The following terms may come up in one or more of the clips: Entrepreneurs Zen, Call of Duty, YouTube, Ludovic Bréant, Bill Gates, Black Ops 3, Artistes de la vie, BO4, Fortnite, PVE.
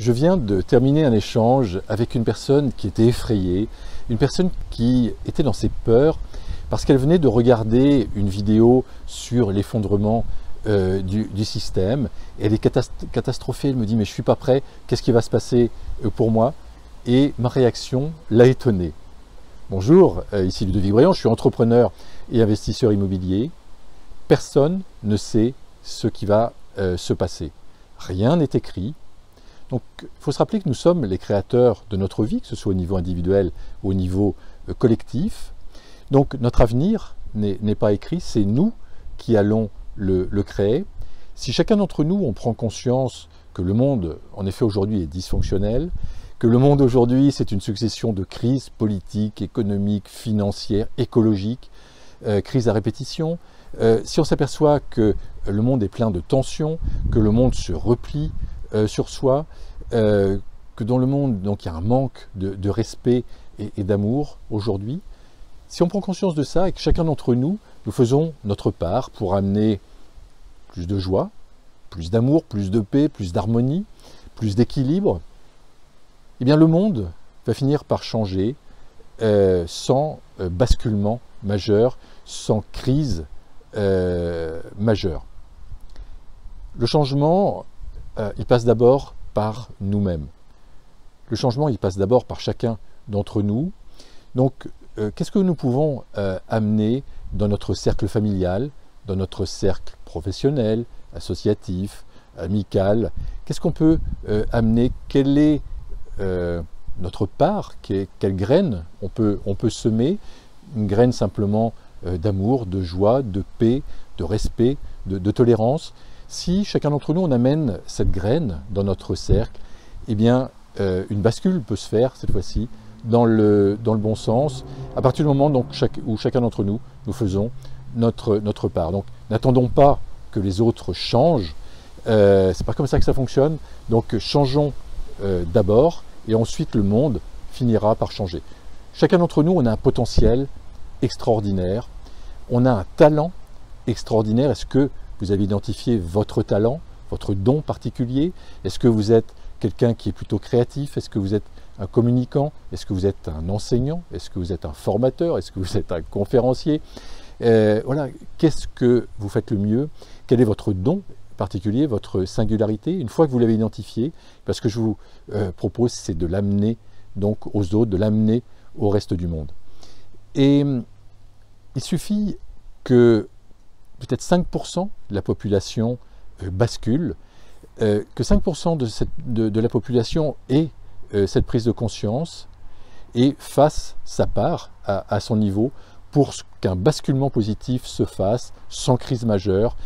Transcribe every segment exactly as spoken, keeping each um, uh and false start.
Je viens de terminer un échange avec une personne qui était effrayée, une personne qui était dans ses peurs parce qu'elle venait de regarder une vidéo sur l'effondrement euh, du, du système. Et elle est catastrophée, elle me dit « mais je ne suis pas prêt, qu'est-ce qui va se passer pour moi ?» Et ma réaction l'a étonnée. Bonjour, ici Ludovic Bréant, je suis entrepreneur et investisseur immobilier. Personne ne sait ce qui va euh, se passer. Rien n'est écrit. Donc, il faut se rappeler que nous sommes les créateurs de notre vie, que ce soit au niveau individuel ou au niveau collectif. Donc, notre avenir n'est pas écrit, c'est nous qui allons le, le créer. Si chacun d'entre nous, on prend conscience que le monde, en effet, aujourd'hui est dysfonctionnel, que le monde aujourd'hui, c'est une succession de crises politiques, économiques, financières, écologiques, euh, crises à répétition. Euh, si on s'aperçoit que le monde est plein de tensions, que le monde se replie, Euh, sur soi, euh, que dans le monde, donc, il y a un manque de, de respect et, et d'amour aujourd'hui. Si on prend conscience de ça et que chacun d'entre nous, nous faisons notre part pour amener plus de joie, plus d'amour, plus de paix, plus d'harmonie, plus d'équilibre, eh bien le monde va finir par changer euh, sans euh, basculement majeur, sans crise euh, majeure. Le changement, il passe d'abord par nous-mêmes. Le changement, il passe d'abord par chacun d'entre nous. Donc, euh, qu'est-ce que nous pouvons euh, amener dans notre cercle familial, dans notre cercle professionnel, associatif, amical? Qu'est-ce qu'on peut euh, amener? Quelle est euh, notre part? Quelle, quelle graine on peut, on peut semer? Une graine simplement euh, d'amour, de joie, de paix, de respect, de, de tolérance. Si chacun d'entre nous, on amène cette graine dans notre cercle, eh bien, euh, une bascule peut se faire, cette fois-ci, dans le, dans le bon sens, à partir du moment donc, chaque, où chacun d'entre nous, nous faisons notre, notre part. Donc, n'attendons pas que les autres changent, euh, c'est pas comme ça que ça fonctionne, donc changeons euh, d'abord, et ensuite le monde finira par changer. Chacun d'entre nous, on a un potentiel extraordinaire, on a un talent extraordinaire. Est-ce que vous avez identifié votre talent, votre don particulier? Est-ce que vous êtes quelqu'un qui est plutôt créatif? Est-ce que vous êtes un communicant? Est-ce que vous êtes un enseignant? Est-ce que vous êtes un formateur? Est-ce que vous êtes un conférencier? euh, Voilà, qu'est-ce que vous faites le mieux? Quel est votre don particulier, votre singularité? Une fois que vous l'avez identifié, parce que je vous euh, propose, c'est de l'amener donc aux autres, de l'amener au reste du monde. Et il suffit que peut-être cinq pour cent de la population euh, bascule, euh, que cinq pour cent de, cette, de, de la population ait euh, cette prise de conscience et fasse sa part à, à son niveau pour qu'un basculement positif se fasse sans crise majeure.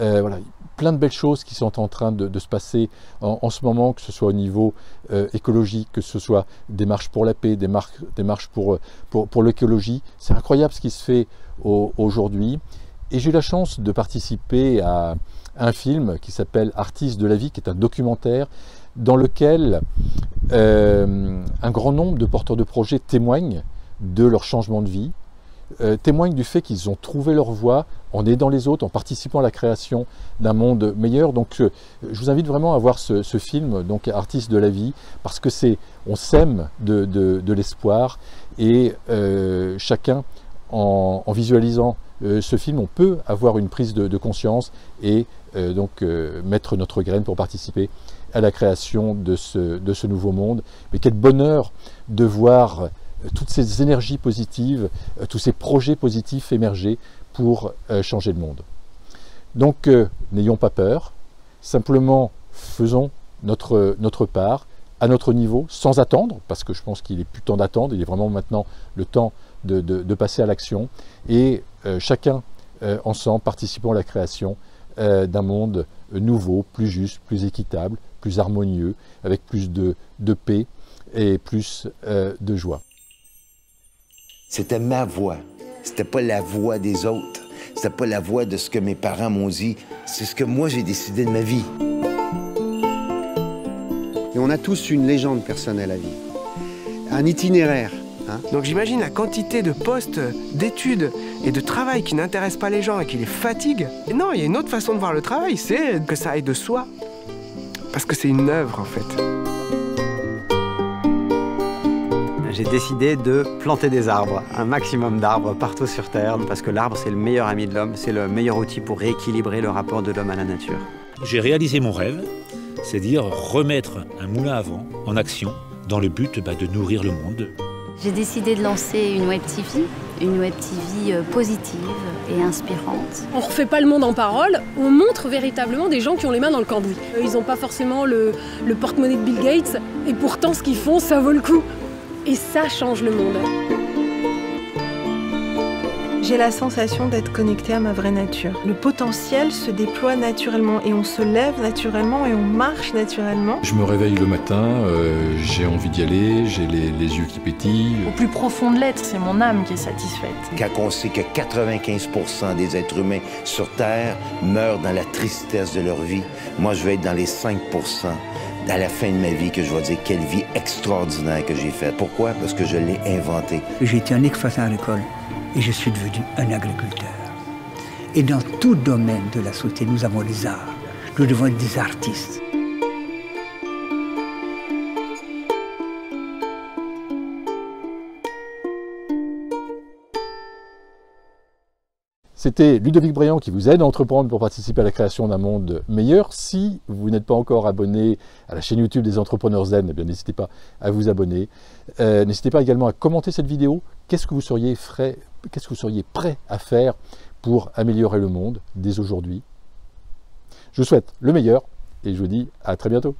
Euh, voilà, plein de belles choses qui sont en train de, de se passer en, en ce moment, que ce soit au niveau euh, écologique, que ce soit des marches pour la paix, des, mar des marches pour, pour, pour l'écologie. C'est incroyable ce qui se fait au, aujourd'hui. Et j'ai eu la chance de participer à un film qui s'appelle « Artistes de la vie », qui est un documentaire dans lequel euh, un grand nombre de porteurs de projets témoignent de leur changement de vie, euh, témoignent du fait qu'ils ont trouvé leur voie en aidant les autres, en participant à la création d'un monde meilleur. Donc euh, je vous invite vraiment à voir ce, ce film, donc « Artistes de la vie », parce que c'est, on sème de, de, de l'espoir et euh, chacun, en, en visualisant Euh, ce film, on peut avoir une prise de, de conscience et euh, donc euh, mettre notre graine pour participer à la création de ce, de ce nouveau monde. Mais quel bonheur de voir euh, toutes ces énergies positives, euh, tous ces projets positifs émerger pour euh, changer le monde. Donc euh, n'ayons pas peur, simplement faisons notre, notre part à notre niveau, sans attendre, parce que je pense qu'il n'est plus temps d'attendre, il est vraiment maintenant le temps de, de, de passer à l'action, et euh, chacun euh, ensemble participant à la création euh, d'un monde nouveau, plus juste, plus équitable, plus harmonieux, avec plus de, de paix et plus euh, de joie. C'était ma voix, c'était pas la voix des autres, c'était pas la voix de ce que mes parents m'ont dit, c'est ce que moi j'ai décidé de ma vie. Et on a tous une légende personnelle à vivre, un itinéraire. Hein? Donc j'imagine la quantité de postes, d'études et de travail qui n'intéressent pas les gens et qui les fatiguent. Et non, il y a une autre façon de voir le travail, c'est que ça aille de soi. Parce que c'est une œuvre en fait. j'ai décidé de planter des arbres, un maximum d'arbres partout sur Terre, parce que l'arbre, c'est le meilleur ami de l'homme, c'est le meilleur outil pour rééquilibrer le rapport de l'homme à la nature. J'ai réalisé mon rêve, c'est-à-dire remettre un moulin à vent en action, dans le but bah, de nourrir le monde. J'ai décidé de lancer une web T V, une web T V positive et inspirante. On ne refait pas le monde en parole, on montre véritablement des gens qui ont les mains dans le cambouis. Ils n'ont pas forcément le, le porte-monnaie de Bill Gates, et pourtant ce qu'ils font, ça vaut le coup. Et ça change le monde. J'ai la sensation d'être connectée à ma vraie nature. Le potentiel se déploie naturellement et on se lève naturellement et on marche naturellement. Je me réveille le matin, euh, j'ai envie d'y aller, j'ai les, les yeux qui pétillent. Au plus profond de l'être, c'est mon âme qui est satisfaite. Quand on sait que quatre-vingt-quinze pour cent des êtres humains sur Terre meurent dans la tristesse de leur vie, moi je vais être dans les cinq pour cent. À la fin de ma vie, que je vais dire quelle vie extraordinaire que j'ai faite. Pourquoi? Parce que je l'ai inventée. J'ai été un ex-façon à l'école. Et je suis devenu un agriculteur. Et dans tout domaine de la société, nous avons les arts. Nous devons être des artistes. C'était Ludovic Bréant qui vous aide à entreprendre pour participer à la création d'un monde meilleur. Si vous n'êtes pas encore abonné à la chaîne YouTube des Entrepreneurs Zen, eh bien n'hésitez pas à vous abonner. Euh, n'hésitez pas également à commenter cette vidéo. Qu'est-ce que vous seriez frais, qu'est-ce que vous seriez prêt à faire pour améliorer le monde dès aujourd'hui? Je vous souhaite le meilleur et je vous dis à très bientôt.